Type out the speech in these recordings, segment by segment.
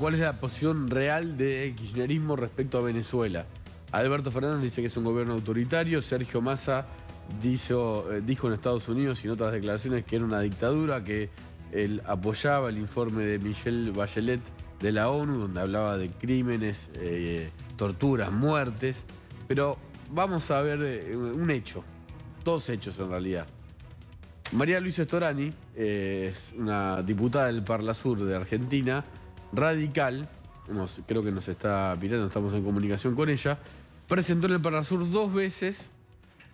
¿Cuál es la posición real del kirchnerismo respecto a Venezuela? Alberto Fernández dice que es un gobierno autoritario, Sergio Massa dijo en Estados Unidos y en otras declaraciones que era una dictadura, que él apoyaba el informe de Michelle Bachelet de la ONU, donde hablaba de crímenes, torturas, muertes. Pero vamos a ver un hecho, dos hechos en realidad. María Luisa Storani es una diputada del Parlasur de Argentina, radical, creo que nos está mirando, estamos en comunicación con ella, presentó en el Parlasur dos veces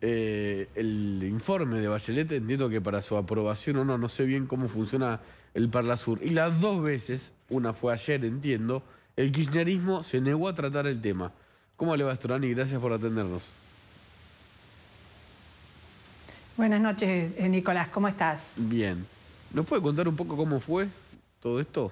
el informe de Bachelet, entiendo que para su aprobación o no, no sé bien cómo funciona el Parlasur, y las dos veces, una fue ayer, entiendo, el kirchnerismo se negó a tratar el tema. ¿Cómo le va, Storani? Gracias por atendernos. Buenas noches, Nicolás, ¿cómo estás? Bien. ¿Nos puede contar un poco cómo fue todo esto?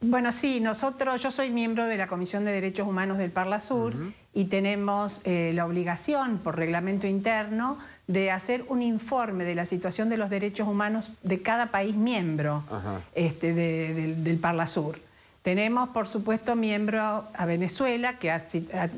Bueno, sí, yo soy miembro de la Comisión de Derechos Humanos del Parlasur y tenemos la obligación por reglamento interno de hacer un informe de la situación de los derechos humanos de cada país miembro del Parlasur. Tenemos, por supuesto, miembro a Venezuela, que ha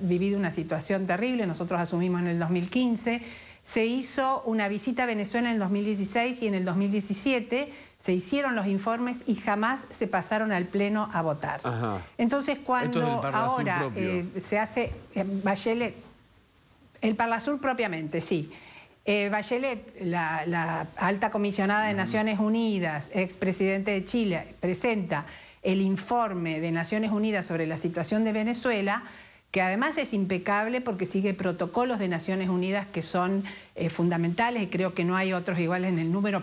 vivido una situación terrible, nosotros asumimos en el 2015. Se hizo una visita a Venezuela en el 2016 y en el 2017 se hicieron los informes y jamás se pasaron al Pleno a votar. Ajá. Entonces, cuando ahora se hace Bachelet, el Parlasur propiamente, sí. Bachelet, la alta comisionada de Naciones Unidas, expresidente de Chile, presenta el informe de Naciones Unidas sobre la situación de Venezuela, que además es impecable porque sigue protocolos de Naciones Unidas que son fundamentales, y creo que no hay otros iguales en el número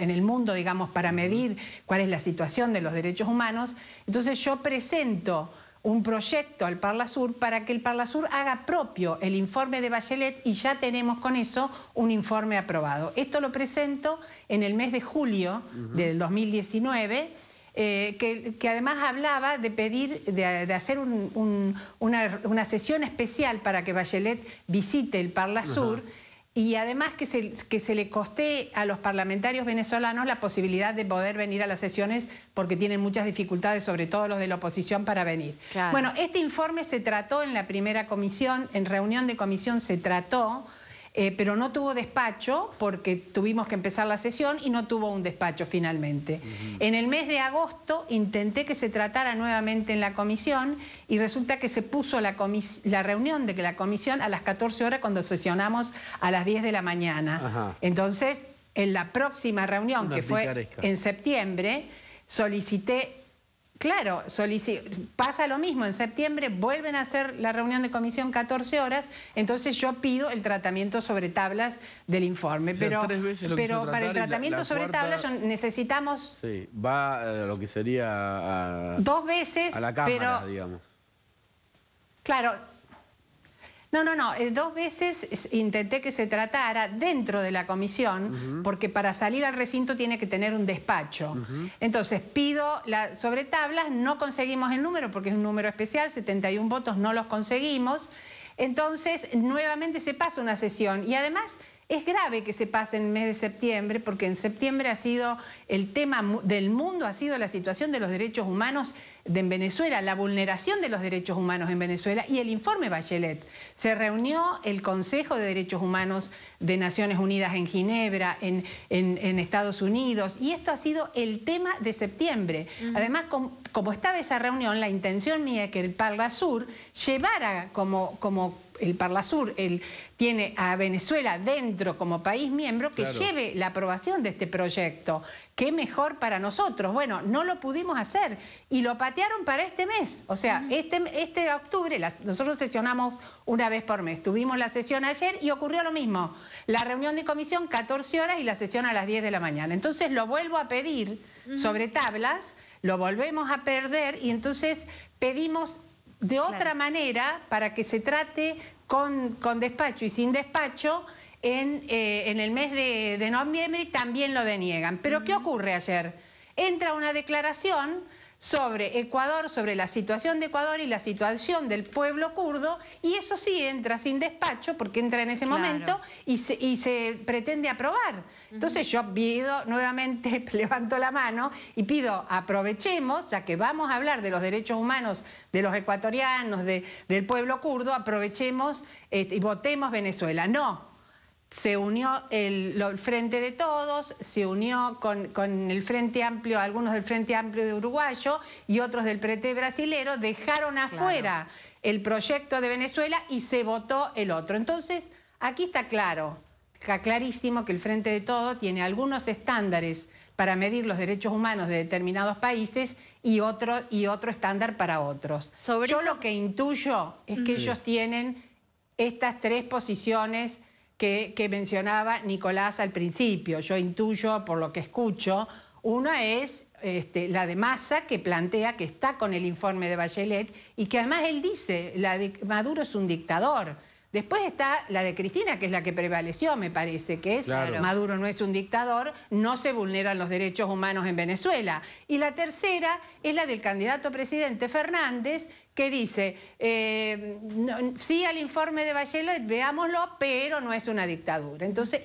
en el mundo, digamos, para medir cuál es la situación de los derechos humanos. Entonces yo presento un proyecto al Parlasur para que el Parlasur haga propio el informe de Bachelet y ya tenemos con eso un informe aprobado. Esto lo presento en el mes de julio del 2019, que además hablaba de pedir, de hacer una sesión especial para que Bachelet visite el Parlasur y además que se le costee a los parlamentarios venezolanos la posibilidad de poder venir a las sesiones porque tienen muchas dificultades, sobre todo los de la oposición, para venir. Claro. Bueno, este informe se trató en la primera comisión, en reunión de comisión se trató, pero no tuvo despacho porque tuvimos que empezar la sesión y no tuvo un despacho finalmente. En el mes de agosto intenté que se tratara nuevamente en la comisión y resulta que se puso la reunión de la comisión a las 14 horas cuando sesionamos a las 10 de la mañana. Ajá. Entonces, en la próxima reunión, que fue en septiembre, solicité... Claro, pasa lo mismo, en septiembre vuelven a hacer la reunión de comisión 14 horas, entonces yo pido el tratamiento sobre tablas del informe. O sea, pero tres veces lo pero para el tratamiento la sobre cuarta, tablas necesitamos... Sí, va a lo que sería... dos veces, a la Cámara, pero, digamos. Claro. No, dos veces intenté que se tratara dentro de la comisión, porque para salir al recinto tiene que tener un despacho. Entonces pido sobre tablas, no conseguimos el número porque es un número especial, 71 votos no los conseguimos. Entonces nuevamente se pasa una sesión y además... Es grave que se pase en el mes de septiembre porque en septiembre ha sido el tema del mundo, ha sido la situación de los derechos humanos en Venezuela, la vulneración de los derechos humanos en Venezuela y el informe Bachelet. Se reunió el Consejo de Derechos Humanos de Naciones Unidas en Ginebra, en Estados Unidos, y esto ha sido el tema de septiembre. Además, como estaba esa reunión, la intención mía es que el Parlasur llevara el Parlasur tiene a Venezuela dentro como país miembro, que lleve la aprobación de este proyecto. ¿Qué mejor para nosotros? Bueno, no lo pudimos hacer y lo patearon para este mes. O sea, este octubre, nosotros sesionamos una vez por mes. Tuvimos la sesión ayer y ocurrió lo mismo. La reunión de comisión 14 horas y la sesión a las 10 de la mañana. Entonces lo vuelvo a pedir sobre tablas, lo volvemos a perder y entonces pedimos... de otra manera, para que se trate con despacho y sin despacho, en el mes de noviembre también lo deniegan. Pero ¿qué ocurre ayer? Entra una declaración sobre Ecuador, sobre la situación de Ecuador y la situación del pueblo kurdo, y eso sí entra sin despacho, porque entra en ese momento y se pretende aprobar. Entonces yo pido, nuevamente levanto la mano y pido, aprovechemos, ya que vamos a hablar de los derechos humanos de los ecuatorianos, del pueblo kurdo, aprovechemos y votemos Venezuela. No. Se unió el Frente de Todos, se unió con el Frente Amplio, algunos del Frente Amplio de Uruguayo y otros del PT brasilero, dejaron afuera el proyecto de Venezuela y se votó el otro. Entonces, aquí está claro, está clarísimo que el Frente de Todos tiene algunos estándares para medir los derechos humanos de determinados países y otro estándar para otros. Yo lo que intuyo es que ellos tienen estas tres posiciones que mencionaba Nicolás al principio. Yo intuyo, por lo que escucho, una es la de Massa, que plantea que está con el informe de Bachelet y que además él dice, la de Maduro es un dictador. Después está la de Cristina, que es la que prevaleció, me parece, que es Maduro no es un dictador, no se vulneran los derechos humanos en Venezuela. Y la tercera es la del candidato a presidente Fernández, que dice, sí al informe de Bachelet, veámoslo, pero no es una dictadura. Entonces,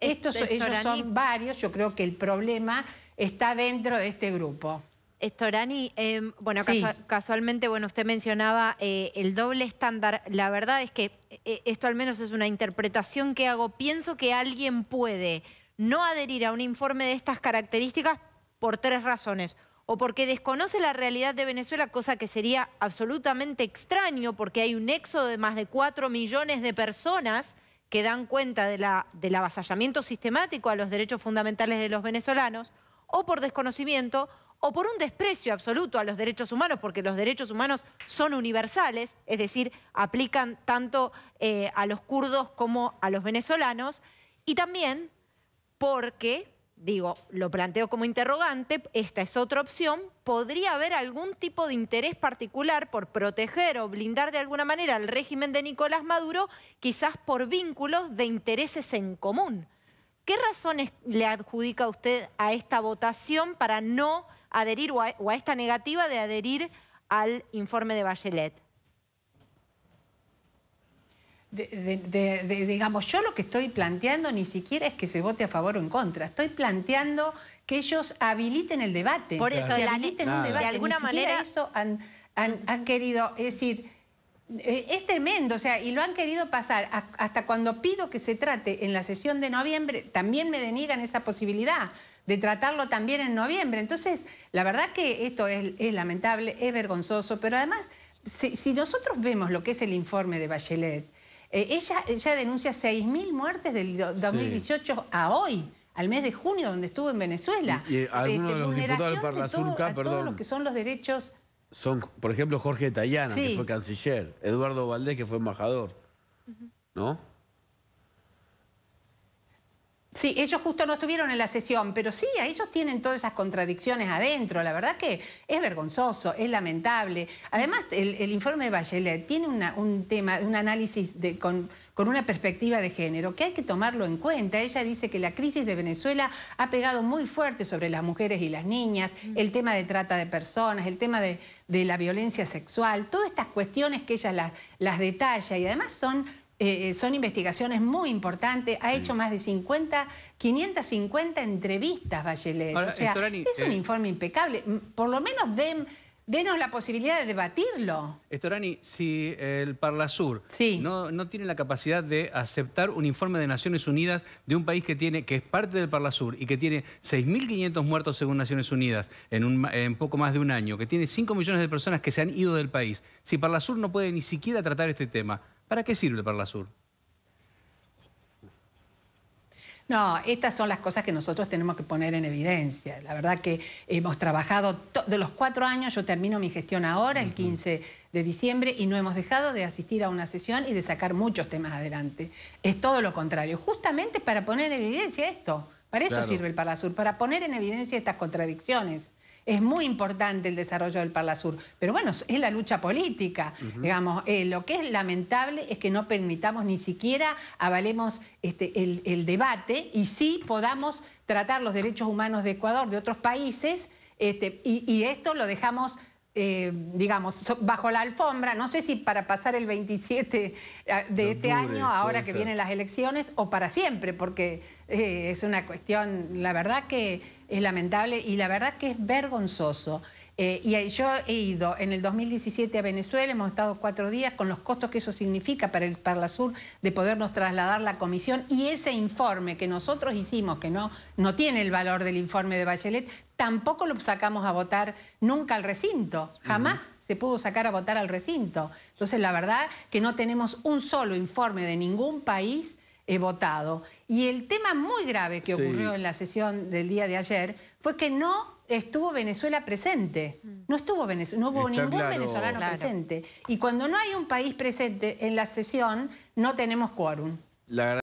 ellos son varios, yo creo que el problema está dentro de este grupo. Storani, bueno, sí. Casualmente, bueno, usted mencionaba el doble estándar. La verdad es que esto al menos es una interpretación que hago. Pienso que alguien puede no adherir a un informe de estas características por tres razones. O porque desconoce la realidad de Venezuela, cosa que sería absolutamente extraño porque hay un éxodo de más de 4 millones de personas que dan cuenta del avasallamiento sistemático a los derechos fundamentales de los venezolanos, o por desconocimiento, o por un desprecio absoluto a los derechos humanos, porque los derechos humanos son universales, es decir, aplican tanto a los kurdos como a los venezolanos, y también porque, digo, lo planteo como interrogante, esta es otra opción, podría haber algún tipo de interés particular por proteger o blindar de alguna manera al régimen de Nicolás Maduro, quizás por vínculos de intereses en común. ¿Qué razones le adjudica usted a esta votación para no adherir o a esta negativa de adherir al informe de Bachelet? Digamos, yo lo que estoy planteando ni siquiera es que se vote a favor o en contra. Estoy planteando que ellos habiliten el debate. Por eso, habiliten un debate. De alguna manera eso han querido, es decir, es tremendo, o sea, y lo han querido pasar. Hasta cuando pido que se trate en la sesión de noviembre, también me deniegan esa posibilidad de tratarlo también en noviembre. Entonces, la verdad que esto es lamentable, es vergonzoso, pero además, si nosotros vemos lo que es el informe de Bachelet, ella denuncia 6.000 muertes del 2018 a hoy, al mes de junio, donde estuvo en Venezuela. Y algunos de los diputados del Parlasur, todos los que son los derechos... Son, por ejemplo, Jorge Tallana, que fue canciller, Eduardo Valdés, que fue embajador, ¿no? Sí, ellos justo no estuvieron en la sesión, pero sí, ellos tienen todas esas contradicciones adentro. La verdad que es vergonzoso, es lamentable. Además, el informe de Bachelet tiene un tema, un análisis con una perspectiva de género que hay que tomarlo en cuenta. Ella dice que la crisis de Venezuela ha pegado muy fuerte sobre las mujeres y las niñas, el tema de trata de personas, el tema de la violencia sexual, todas estas cuestiones que ella las detalla y además son investigaciones muy importantes. Ha hecho más de 550 entrevistas, Bachelet. Ahora, o sea, Storani, es un informe impecable. Por lo menos denos la posibilidad de debatirlo. Storani, si el Parlasur no tiene la capacidad de aceptar un informe de Naciones Unidas de un país que es parte del Parlasur y que tiene 6.500 muertos según Naciones Unidas en poco más de un año, que tiene 5 millones de personas que se han ido del país, si Parlasur no puede ni siquiera tratar este tema, ¿para qué sirve Parlasur? No, estas son las cosas que nosotros tenemos que poner en evidencia. La verdad que hemos trabajado de los 4 años, yo termino mi gestión ahora, el 15 de diciembre, y no hemos dejado de asistir a una sesión y de sacar muchos temas adelante. Es todo lo contrario, justamente para poner en evidencia esto. Para eso sirve el Parlasur, para poner en evidencia estas contradicciones. Es muy importante el desarrollo del Parlasur, pero bueno, es la lucha política. Digamos, lo que es lamentable es que no permitamos ni siquiera avalemos el debate y sí podamos tratar los derechos humanos de Ecuador, de otros países, Y esto lo dejamos, digamos, bajo la alfombra, no sé si para pasar el 27 de este año, ahora que vienen las elecciones, o para siempre, porque es una cuestión, la verdad que es lamentable y la verdad que es vergonzoso. Y yo he ido en el 2017 a Venezuela, hemos estado 4 días, con los costos que eso significa para el Parlasur de podernos trasladar la comisión, y ese informe que nosotros hicimos, que no tiene el valor del informe de Bachelet, tampoco lo sacamos a votar nunca al recinto, jamás se pudo sacar a votar al recinto. Entonces la verdad que no tenemos un solo informe de ningún país votado. Y el tema muy grave que ocurrió en la sesión del día de ayer fue que no estuvo Venezuela presente. No estuvo Venezuela, no hubo ningún venezolano presente. Y cuando no hay un país presente en la sesión, no tenemos quórum.